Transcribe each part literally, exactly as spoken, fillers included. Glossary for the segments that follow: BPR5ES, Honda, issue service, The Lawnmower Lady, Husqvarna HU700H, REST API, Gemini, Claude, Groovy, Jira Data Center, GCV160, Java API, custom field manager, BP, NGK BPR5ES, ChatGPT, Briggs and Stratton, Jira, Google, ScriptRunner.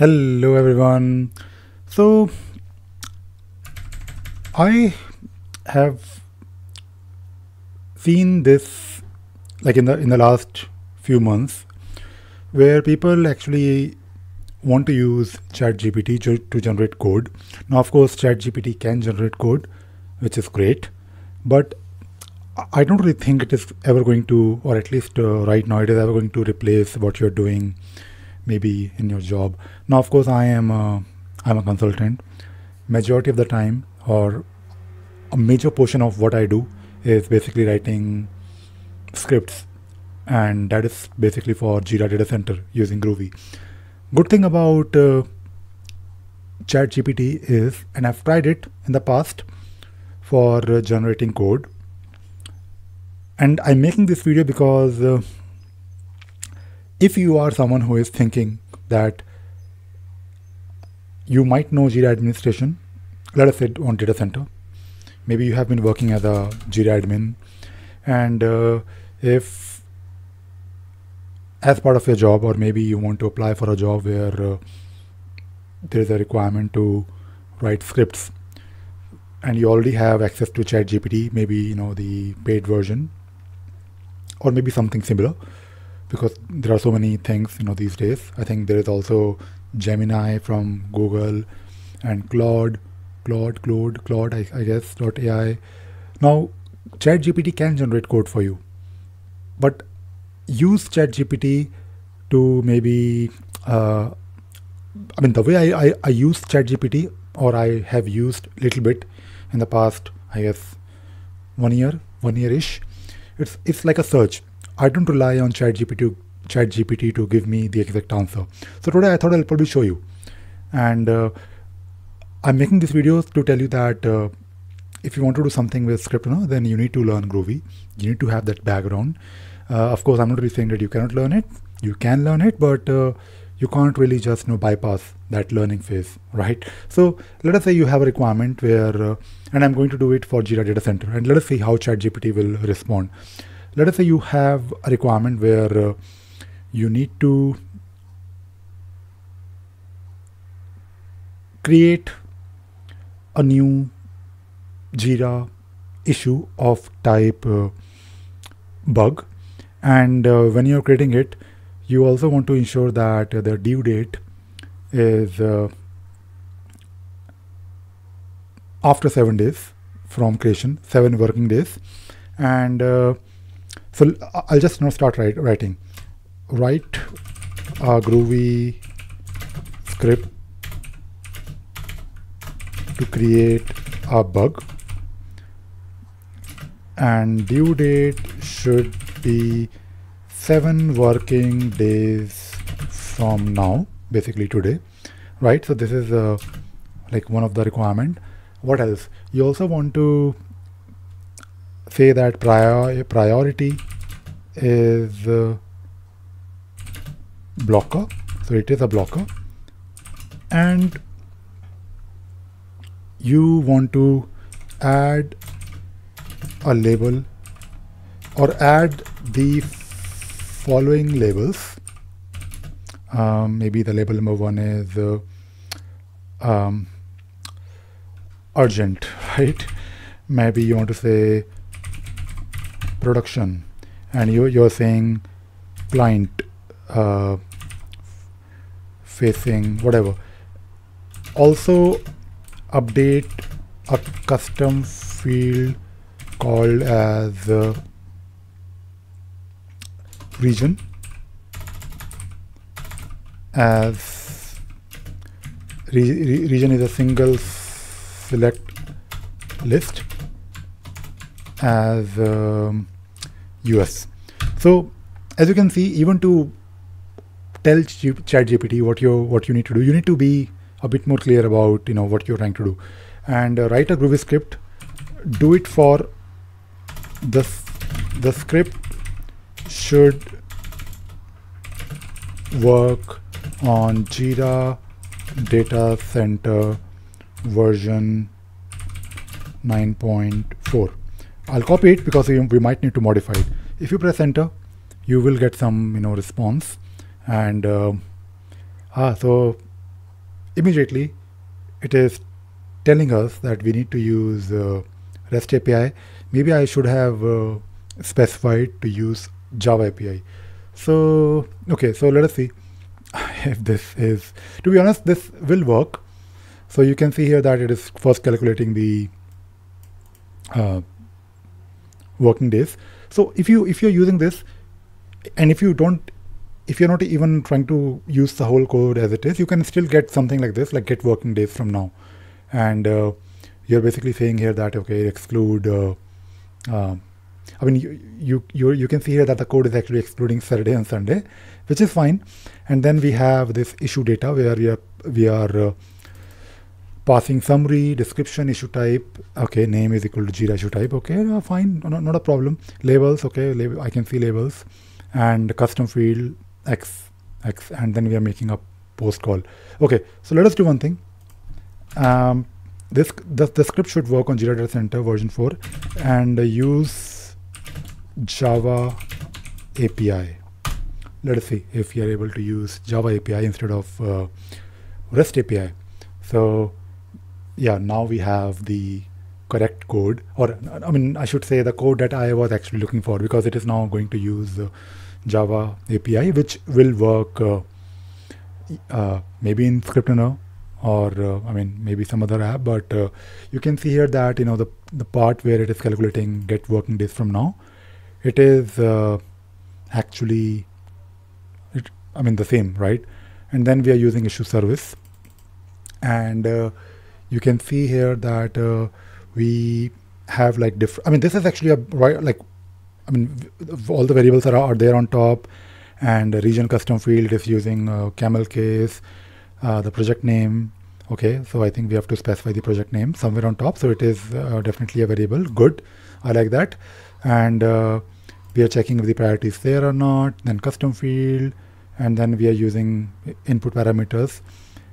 Hello everyone. So I have seen this like in the in the last few months where people actually want to use ChatGPT to generate code. Now of course ChatGPT can generate code, which is great, but I don't really think it is ever going to, or at least uh, right now it is ever going to replace what you're doing maybe in your job. Now, of course, I am a, I'm a consultant. Majority of the time, or a major portion of what I do is basically writing scripts. And that is basically for Jira Data Center using Groovy. Good thing about uh, ChatGPT is, and I've tried it in the past for uh, generating code. And I'm making this video because uh, if you are someone who is thinking that you might know Jira administration, let us say on data center, maybe you have been working as a Jira admin, and uh, if as part of your job, or maybe you want to apply for a job where uh, there is a requirement to write scripts, and you already have access to ChatGPT, maybe you know the paid version, or maybe something similar, because there are so many things you know these days. I think there is also Gemini from Google and Claude, Claude, Claude, Claude, I, I guess, dot A I. Now, ChatGPT can generate code for you, but use ChatGPT to maybe, uh, I mean, the way I, I, I use ChatGPT, or I have used a little bit in the past, I guess, one year, one year-ish, it's, it's like a search. I don't rely on ChatGPT ChatGPT to give me the exact answer. So today I thought I'll probably show you. And uh, I'm making this video to tell you that uh, if you want to do something with ScriptRunner, then you need to learn Groovy. You need to have that background. Uh, of course, I'm not really saying that you cannot learn it. You can learn it, but uh, you can't really just you know, bypass that learning phase, right? So let us say you have a requirement where, uh, and I'm going to do it for Jira Data Center, and let us see how ChatGPT will respond. Let us say you have a requirement where uh, you need to create a new Jira issue of type uh, bug, and uh, when you're creating it, you also want to ensure that the due date is uh, after seven days from creation, seven working days, and uh, so I'll just now start write, writing. Write a Groovy script to create a bug, and due date should be seven working days from now, basically today, right? So this is uh, like one of the requirement. What else? You also want to say that prior priority is uh, blocker, so it is a blocker, and you want to add a label, or add the following labels. Um, maybe the label number one is uh, um, urgent, right? Maybe you want to say production, and you you're saying client uh, facing whatever. Also update a custom field called as uh, region as re re region is a single select list as um, U S. So as you can see, even to tell ChatGPT what you what you need to do, you need to be a bit more clear about you know what you're trying to do, and uh, write a Groovy script. Do it for the the script should work on Jira Data Center version nine point four. I'll copy it because we, we might need to modify it. If you press enter, you will get some you know response, and uh, ah so immediately it is telling us that we need to use uh, REST A P I. Maybe I should have uh, specified to use Java A P I. So, okay, so let us see if this is, to be honest, this will work. So you can see here that it is first calculating the uh, working days. So if you if you're using this, and if you don't, if you're not even trying to use the whole code as it is, you can still get something like this, like get working days from now. And uh, you're basically saying here that, okay, exclude, uh, uh, I mean, you, you, you, you can see here that the code is actually excluding Saturday and Sunday, which is fine. And then we have this issue data where we are, we are uh, passing summary, description, issue type. Okay, name is equal to Jira issue type. Okay, uh, fine, no, not a problem. Labels, okay, lab I can see labels. And custom field X, X, and then we are making a post call. Okay, so let us do one thing. Um, this the, the script should work on Jira Data Center version four and uh, use Java A P I. Let us see if we are able to use Java A P I instead of uh, REST A P I. So yeah, now we have the correct code, or I mean, I should say the code that I was actually looking for, because it is now going to use uh, Java A P I, which will work uh, uh, maybe in ScriptRunner, or uh, I mean, maybe some other app. But uh, you can see here that, you know, the, the part where it is calculating get working days from now, it is uh, actually, it, I mean, the same, right? And then we are using issue service. And uh, you can see here that uh, we have like different, I mean, this is actually a, right, like, I mean, all the variables are, are there on top, and region custom field is using uh, camel case, uh, the project name. Okay, so I think we have to specify the project name somewhere on top. So it is uh, definitely a variable. Good, I like that. And uh, we are checking if the priority is there or not, then custom field, and then we are using input parameters.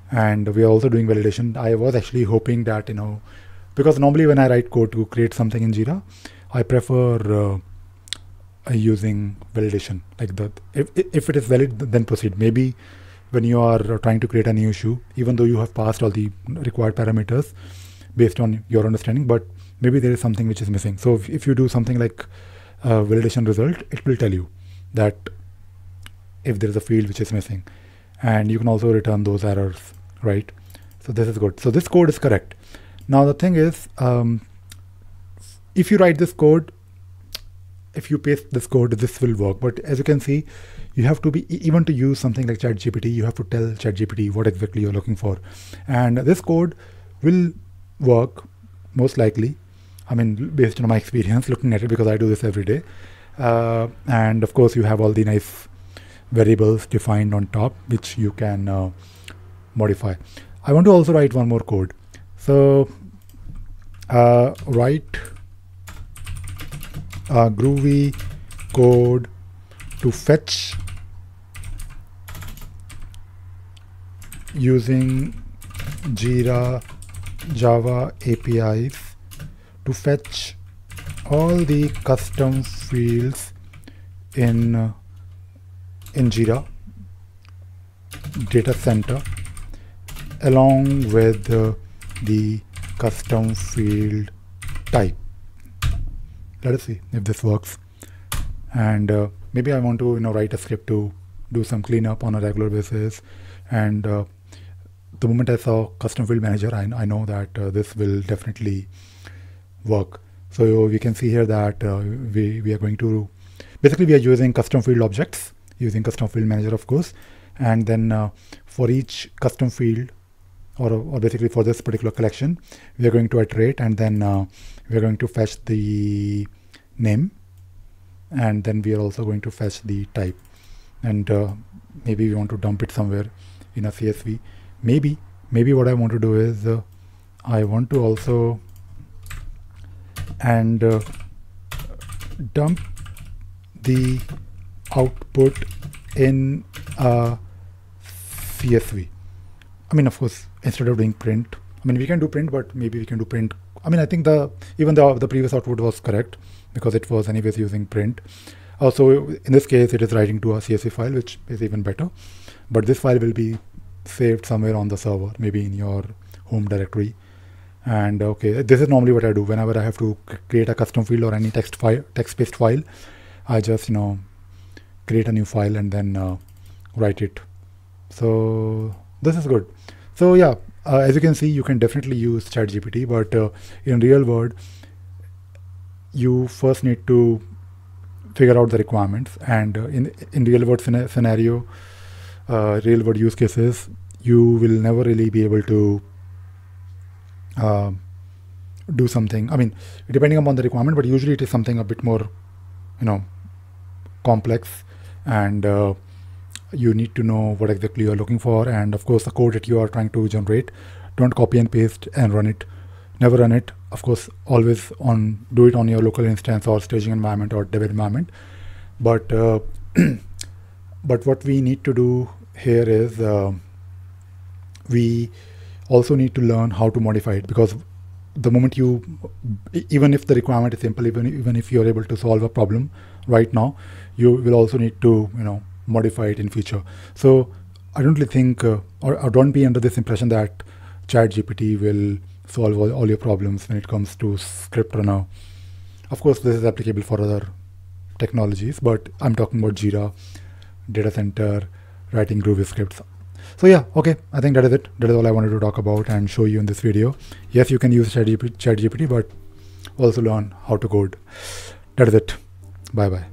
And we are also doing validation. I was actually hoping that, you know, because normally when I write code to create something in Jira, I prefer uh, using validation like that. If, if it is valid, then proceed. Maybe when you are trying to create a new issue, even though you have passed all the required parameters based on your understanding, but maybe there is something which is missing. So if, if you do something like uh, validation result, it will tell you that if there is a field which is missing, and you can also return those errors, right? So this is good. So this code is correct. Now the thing is, um, if you write this code, if you paste this code, this will work. But as you can see, you have to be, even to use something like ChatGPT, you have to tell ChatGPT what exactly you're looking for. And this code will work most likely. I mean, based on my experience looking at it, because I do this every day. Uh, and of course you have all the nice variables defined on top, which you can uh, modify. I want to also write one more code. So uh, write Uh, Groovy code to fetch using Jira Java A P Is to fetch all the custom fields in uh, in Jira Data Center along with uh, the custom field type. Let us see if this works. And uh, maybe I want to, you know, write a script to do some cleanup on a regular basis. And uh, the moment I saw custom field manager, I, I know that uh, this will definitely work. So we can see here that uh, we, we are going to, basically we are using custom field objects, using custom field manager, of course. And then uh, for each custom field, or, or basically for this particular collection, we are going to iterate, and then uh, we are going to fetch the name, and then we are also going to fetch the type. And uh, maybe we want to dump it somewhere in a C S V. Maybe, maybe what I want to do is uh, I want to also and uh, dump the output in a C S V. I mean, of course, instead of doing print, I mean, we can do print, but maybe we can do print. I mean, I think the even the, the previous output was correct, because it was anyways using print. Also, in this case, it is writing to a C S V file, which is even better. But this file will be saved somewhere on the server, maybe in your home directory. And okay, this is normally what I do whenever I have to create a custom field or any text file, text-based file. I just, you know, create a new file and then uh, write it. So this is good. So yeah, uh, as you can see, you can definitely use ChatGPT, but uh, in real world, you first need to figure out the requirements. And uh, in in real world scenario, uh, real world use cases, you will never really be able to uh, do something. I mean, depending upon the requirement, but usually it is something a bit more, you know, complex, and uh, you need to know what exactly you're looking for. And of course, the code that you are trying to generate, don't copy and paste and run it. Never run it. Of course, always on do it on your local instance or staging environment or dev environment. But uh, but what we need to do here is uh, we also need to learn how to modify it, because the moment you, even if the requirement is simple, even even if you're able to solve a problem right now, you will also need to, you know, modify it in future. So I don't really think, uh, or, or don't be under this impression that ChatGPT will solve all, all your problems when it comes to ScriptRunner. Of course, this is applicable for other technologies, but I'm talking about Jira, Data Center, writing Groovy scripts. So yeah, okay, I think that is it. That is all I wanted to talk about and show you in this video. Yes, you can use ChatGPT, but also learn how to code. That is it. Bye-bye.